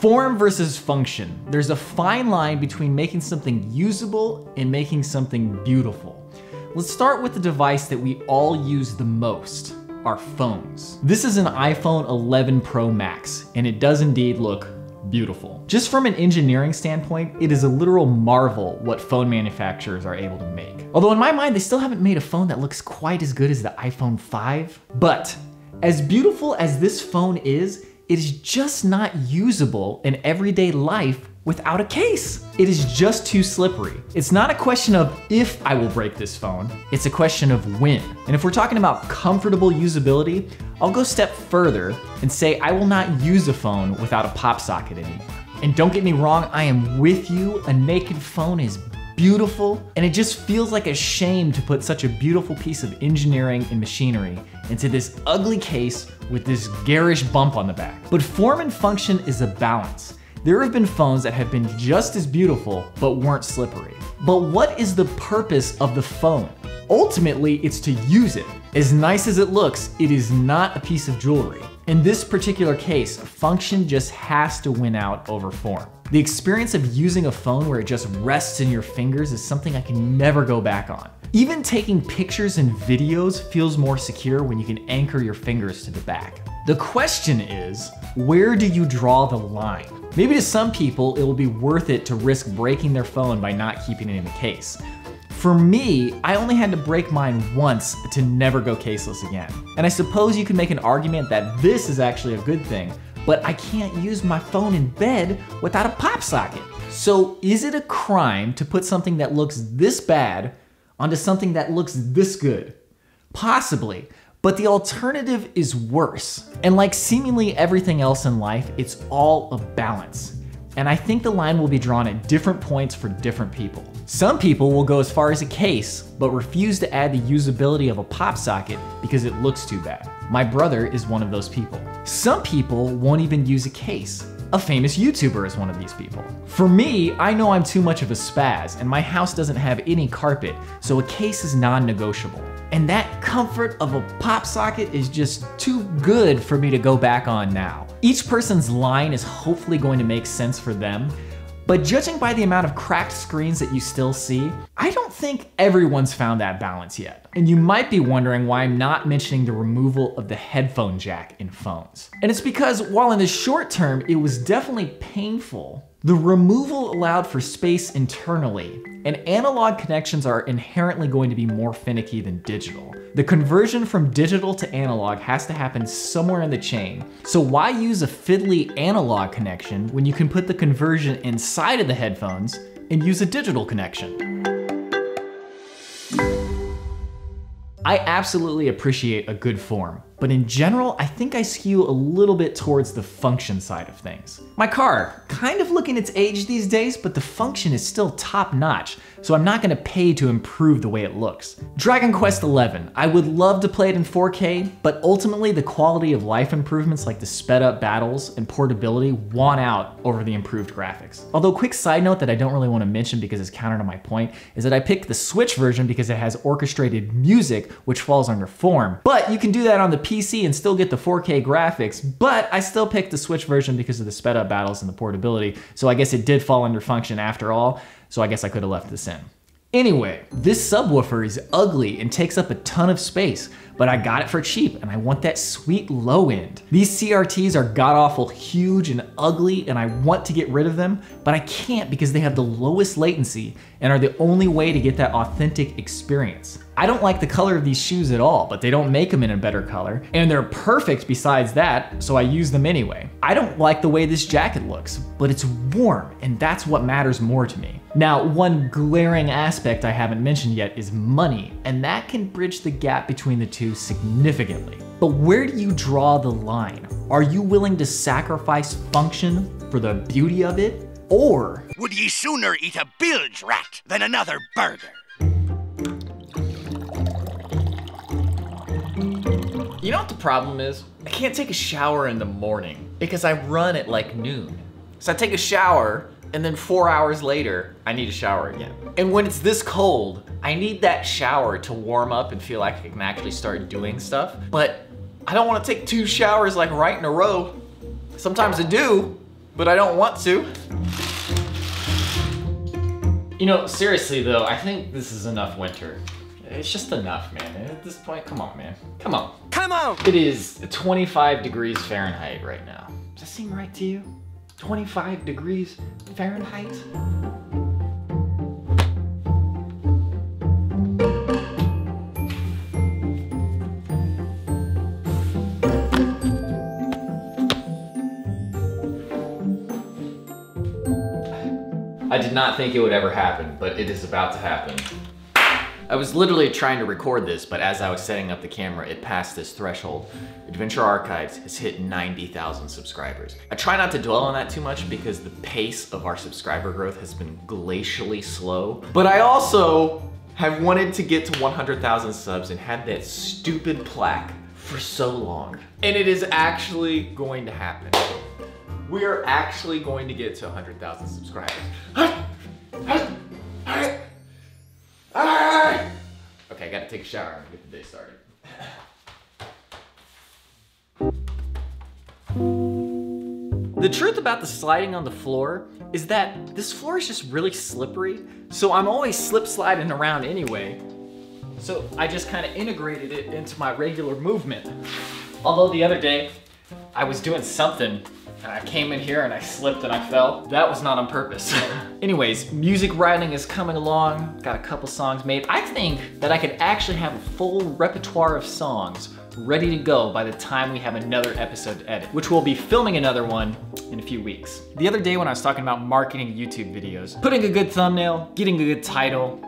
Form versus function. There's a fine line between making something usable and making something beautiful. Let's start with the device that we all use the most, our phones. This is an iPhone 11 Pro Max, and it does indeed look beautiful. Just from an engineering standpoint, it is a literal marvel what phone manufacturers are able to make. Although in my mind, they still haven't made a phone that looks quite as good as the iPhone 5. But as beautiful as this phone is, it is just not usable in everyday life without a case. It is just too slippery. It's not a question of if I will break this phone, it's a question of when. And if we're talking about comfortable usability, I'll go a step further and say I will not use a phone without a pop socket anymore. And don't get me wrong, I am with you. A naked phone is beautiful, and it just feels like a shame to put such a beautiful piece of engineering and machinery into this ugly case with this garish bump on the back. But form and function is a balance. There have been phones that have been just as beautiful but weren't slippery. But what is the purpose of the phone? Ultimately, it's to use it. As nice as it looks, it is not a piece of jewelry. In this particular case, function just has to win out over form. The experience of using a phone where it just rests in your fingers is something I can never go back on. Even taking pictures and videos feels more secure when you can anchor your fingers to the back. The question is, where do you draw the line? Maybe to some people, it will be worth it to risk breaking their phone by not keeping it in the case. For me, I only had to break mine once to never go caseless again. And I suppose you can make an argument that this is actually a good thing, but I can't use my phone in bed without a pop socket. So is it a crime to put something that looks this bad onto something that looks this good? Possibly, but the alternative is worse. And like seemingly everything else in life, it's all a balance. And I think the line will be drawn at different points for different people. Some people will go as far as a case, but refuse to add the usability of a pop socket because it looks too bad. My brother is one of those people. Some people won't even use a case. A famous YouTuber is one of these people. For me, I know I'm too much of a spaz, and my house doesn't have any carpet, so a case is non-negotiable. And that comfort of a pop socket is just too good for me to go back on now. Each person's line is hopefully going to make sense for them, but judging by the amount of cracked screens that you still see, I don't think everyone's found that balance yet. And you might be wondering why I'm not mentioning the removal of the headphone jack in phones. And it's because while in the short term, it was definitely painful, the removal allowed for space internally, and analog connections are inherently going to be more finicky than digital. The conversion from digital to analog has to happen somewhere in the chain. So why use a fiddly analog connection when you can put the conversion inside of the headphones and use a digital connection? I absolutely appreciate a good form, but in general, I think I skew a little bit towards the function side of things. My car, kind of looking its age these days, but the function is still top notch, so I'm not gonna pay to improve the way it looks. Dragon Quest XI, I would love to play it in 4K, but ultimately the quality of life improvements like the sped up battles and portability won out over the improved graphics. Although quick side note that I don't really wanna mention because it's counter to my point is that I picked the Switch version because it has orchestrated music, which falls under form, but you can do that on the PC and still get the 4K graphics, but I still picked the Switch version because of the sped up battles and the portability, so I guess it did fall under function after all, so I guess I could have left this in. Anyway, this subwoofer is ugly and takes up a ton of space, but I got it for cheap and I want that sweet low end. These CRTs are god-awful huge and ugly and I want to get rid of them, but I can't because they have the lowest latency and are the only way to get that authentic experience. I don't like the color of these shoes at all, but they don't make them in a better color, and they're perfect besides that, so I use them anyway. I don't like the way this jacket looks, but it's warm and that's what matters more to me. Now, one glaring aspect I haven't mentioned yet is money, and that can bridge the gap between the two significantly. But where do you draw the line? Are you willing to sacrifice function for the beauty of it? Or would ye sooner eat a bilge rat than another burger? You know what the problem is? I can't take a shower in the morning because I run at like noon. So I take a shower, and then 4 hours later, I need a shower again. And when it's this cold, I need that shower to warm up and feel like I can actually start doing stuff. But I don't want to take 2 showers like right in a row. Sometimes I do, but I don't want to. You know, seriously though, I think this is enough winter. It's just enough, man. At this point, come on, man. Come on. Come on! It is 25 degrees Fahrenheit right now. Does that seem right to you? 25 degrees Fahrenheit? I did not think it would ever happen, but it is about to happen. I was literally trying to record this, but as I was setting up the camera, it passed this threshold. Adventure Archives has hit 90,000 subscribers. I try not to dwell on that too much because the pace of our subscriber growth has been glacially slow. But I also have wanted to get to 100,000 subs and had that stupid plaque for so long. And it is actually going to happen. We are actually going to get to 100,000 subscribers. Okay, I gotta take a shower and get the day started. The truth about the sliding on the floor is that this floor is just really slippery, so I'm always slip sliding around anyway. So I just kind of integrated it into my regular movement. Although the other day, I was doing something and I came in here and I slipped and I fell. That was not on purpose. Anyways, music writing is coming along. Got a couple songs made. I think that I could actually have a full repertoire of songs ready to go by the time we have another episode to edit, which we'll be filming another one in a few weeks. The other day when I was talking about marketing YouTube videos, putting a good thumbnail, getting a good title,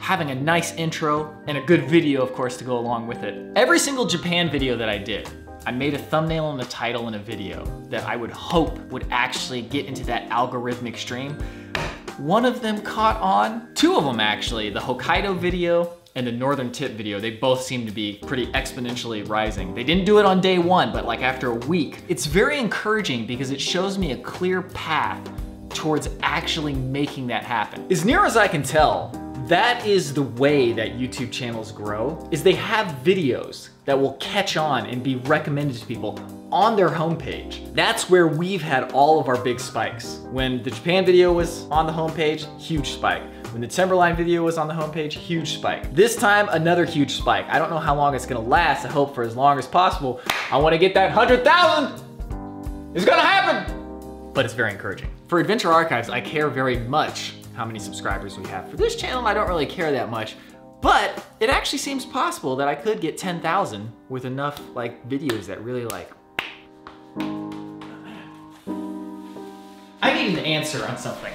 having a nice intro, and a good video, of course, to go along with it. Every single Japan video that I did, I made a thumbnail and a title in a video that I would hope would actually get into that algorithmic stream. One of them caught on, two of them actually, the Hokkaido video and the Northern Tip video. They both seem to be pretty exponentially rising. They didn't do it on day one, but like after a week. It's very encouraging because it shows me a clear path towards actually making that happen. As near as I can tell, that is the way that YouTube channels grow, is they have videos that will catch on and be recommended to people on their homepage. That's where we've had all of our big spikes. When the Japan video was on the homepage, huge spike. When the Timberline video was on the homepage, huge spike. This time, another huge spike. I don't know how long it's gonna last. I hope for as long as possible. I wanna get that 100,000! It's gonna happen! But it's very encouraging. For Adventure Archives, I care very much how many subscribers we have. For this channel, I don't really care that much, but it actually seems possible that I could get 10,000 with enough like videos that really like. I need an answer on something.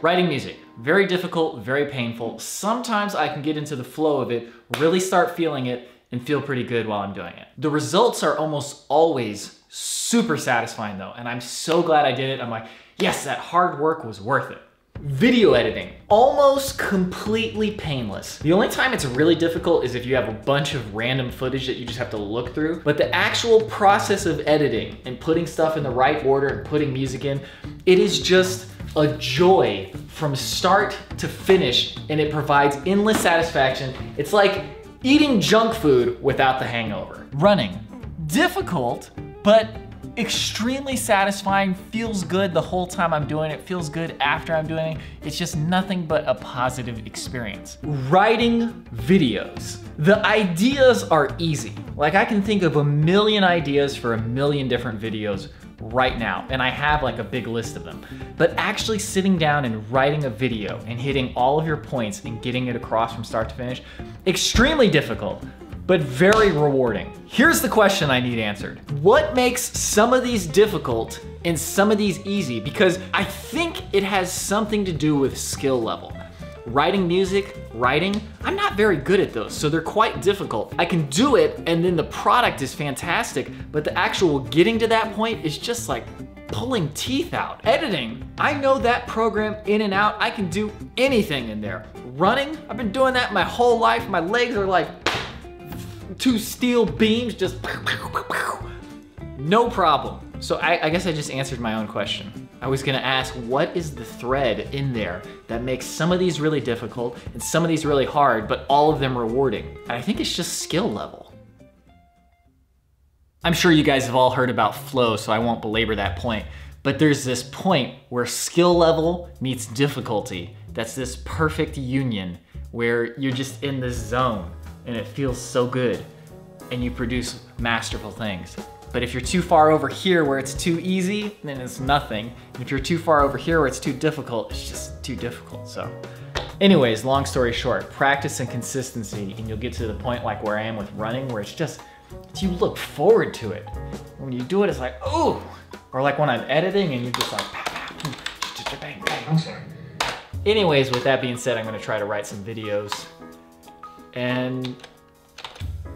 Writing music, very difficult, very painful. Sometimes I can get into the flow of it, really start feeling it, and feel pretty good while I'm doing it. The results are almost always super satisfying though, and I'm so glad I did it. I'm like, yes, that hard work was worth it. Video editing, almost completely painless. The only time it's really difficult is if you have a bunch of random footage that you just have to look through, but the actual process of editing and putting stuff in the right order and putting music in, it is just a joy from start to finish, and it provides endless satisfaction. It's like eating junk food without the hangover. Running, difficult, but extremely satisfying, feels good the whole time I'm doing it, feels good after I'm doing it. It's just nothing but a positive experience. Writing videos. The ideas are easy. Like I can think of a million ideas for a million different videos right now, and I have like a big list of them. But actually sitting down and writing a video and hitting all of your points and getting it across from start to finish, extremely difficult, but very rewarding. Here's the question I need answered. What makes some of these difficult and some of these easy? Because I think it has something to do with skill level. Writing music, writing, I'm not very good at those, so they're quite difficult. I can do it, and then the product is fantastic, but the actual getting to that point is just like pulling teeth out. Editing, I know that program in and out. I can do anything in there. Running, I've been doing that my whole life. My legs are like, two steel beams, just no problem. So I guess I just answered my own question. I was gonna ask, what is the thread in there that makes some of these really difficult and some of these really hard, but all of them rewarding? And I think it's just skill level. I'm sure you guys have all heard about flow, so I won't belabor that point. But there's this point where skill level meets difficulty. That's this perfect union where you're just in this zone and it feels so good and you produce masterful things. But if you're too far over here where it's too easy, then it's nothing. And if you're too far over here where it's too difficult, it's just too difficult, so. Anyways, long story short, practice and consistency and you'll get to the point like where I am with running where it's just, you look forward to it. When you do it, it's like, oh! Or like when I'm editing and you're just like, bang, bang. I'm sorry. Anyways, with that being said, I'm gonna try to write some videos and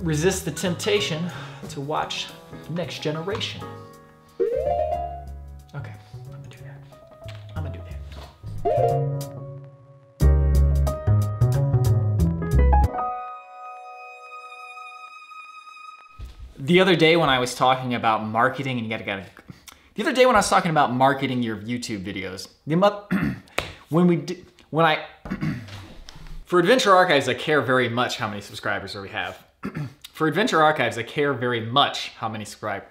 resist the temptation to watch Next Generation. Okay, I'm gonna do that. I'm gonna do that. The other day when I was talking about marketing and the other day when I was talking about marketing your YouTube videos, for Adventure Archives, I care very much how many subscribers we have. For Adventure Archives, I care very much how many subscribers.